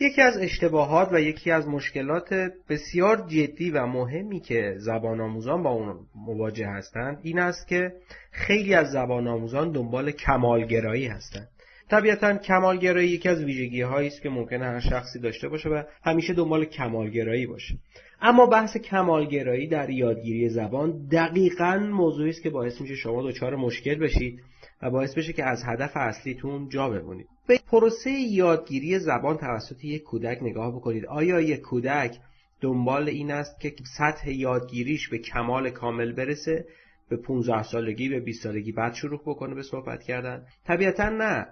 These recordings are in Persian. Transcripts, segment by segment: یکی از اشتباهات و یکی از مشکلات بسیار جدی و مهمی که زبان آموزان با اون مواجه هستند این است که خیلی از زبان آموزان دنبال کمالگرایی هستند. طبیعتاً کمالگرایی یکی از ویژگی‌هایی است که ممکنه هر شخصی داشته باشه و همیشه دنبال کمالگرایی باشه. اما بحث کمالگرایی در یادگیری زبان دقیقاً موضوعی است که باعث میشه شما دچار مشکل بشید و باعث بشه که از هدف اصلیتون جا بمونید. به پروسه یادگیری زبان توسط یک کودک نگاه بکنید. آیا یک کودک دنبال این است که سطح یادگیریش به کمال کامل برسه؟ به 15 سالگی به 20 سالگی بعد شروع بکنه به صحبت کردن؟ طبیعتاً نه.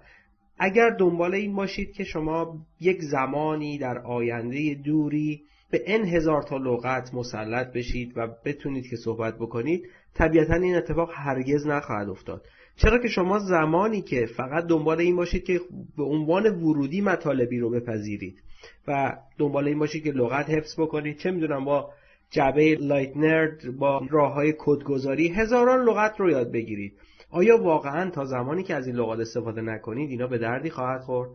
اگر دنبال این باشید که شما یک زمانی در آینده دوری به ان هزار تا لغت مسلط بشید و بتونید که صحبت بکنید، طبیعتاً این اتفاق هرگز نخواهد افتاد. چرا که شما زمانی که فقط دنبال این باشید که به عنوان ورودی مطالبی رو بپذیرید و دنبال این باشید که لغت حفظ بکنید، چه میدونم با جعبه لایت نرد، با راههای کدگذاری هزاران لغت رو یاد بگیرید، آیا واقعاً تا زمانی که از این لغات استفاده نکنید اینا به دردی خواهد خورد؟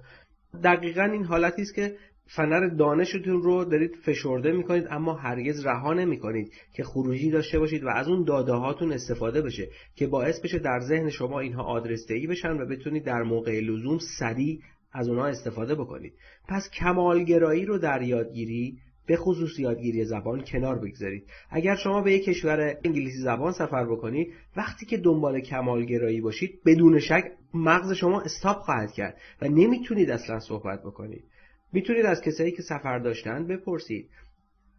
دقیقاً این حالتی است که فنر دانشتون رو دارید فشرده میکنید اما هرگز رها نمیکنید که خروجی داشته باشید و از اون داده هاتون استفاده بشه که باعث بشه در ذهن شما اینها آدرس‌دهی بشن و بتونید در موقع لزوم سریع از اونها استفاده بکنید. پس کمالگرایی رو در یادگیری، به خصوص یادگیری زبان، کنار بگذارید. اگر شما به یک کشور انگلیسی زبان سفر بکنید، وقتی که دنبال کمالگرایی باشید، بدون شک مغز شما استاپ خواهد کرد و نمیتونید اصلا صحبت بکنید. میتونید از کسایی که سفر داشتن بپرسید.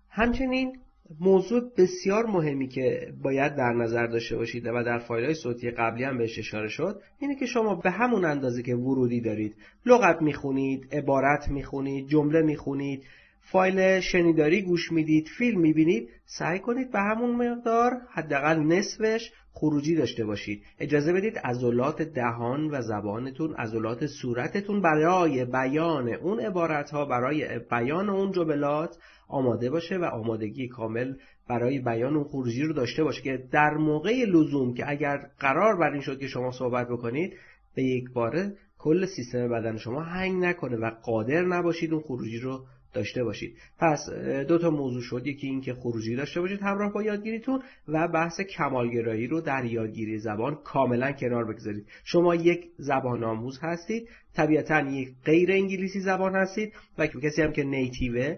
همچنین موضوع بسیار مهمی که باید در نظر داشته باشید و در فایل‌های صوتی قبلی هم بهش اشاره شد اینه که شما به همون اندازه که ورودی دارید، لغت میخونید، عبارت میخونید، جمله میخونید، فایل شنیداری گوش میدید، فیلم میبینید، سعی کنید به همون مقدار حداقل نصفش خروجی داشته باشید. اجازه بدید عضلات دهان و زبانتون، عضلات صورتتون برای بیان اون عبارتها، برای بیان اون جملات آماده باشه و آمادگی کامل برای بیان اون خروجی رو داشته باشه که در موقع لزوم، که اگر قرار بر این شد که شما صحبت بکنید، به یک باره کل سیستم بدن شما هنگ نکنه و قادر نباشید اون خروجی رو داشته باشید. پس دو تا موضوع شد، یکی این که خروجی داشته باشید همراه با یادگیریتون و بحث کمالگرایی رو در یادگیری زبان کاملا کنار بگذارید. شما یک زبان آموز هستید، طبیعتاً یک غیر انگلیسی زبان هستید و کسی هم که نیتیوه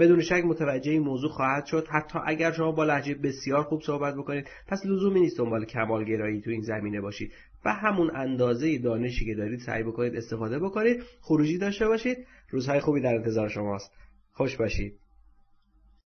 بدون شک متوجه این موضوع خواهد شد، حتی اگر شما با لهجه بسیار خوب صحبت بکنید. پس لزومی نیست دنبال کمالگرایی تو این زمینه باشید و همون اندازه دانشی که دارید سعی بکنید استفاده بکنید، خروجی داشته باشید. روزهای خوبی در انتظار شماست. خوش باشید.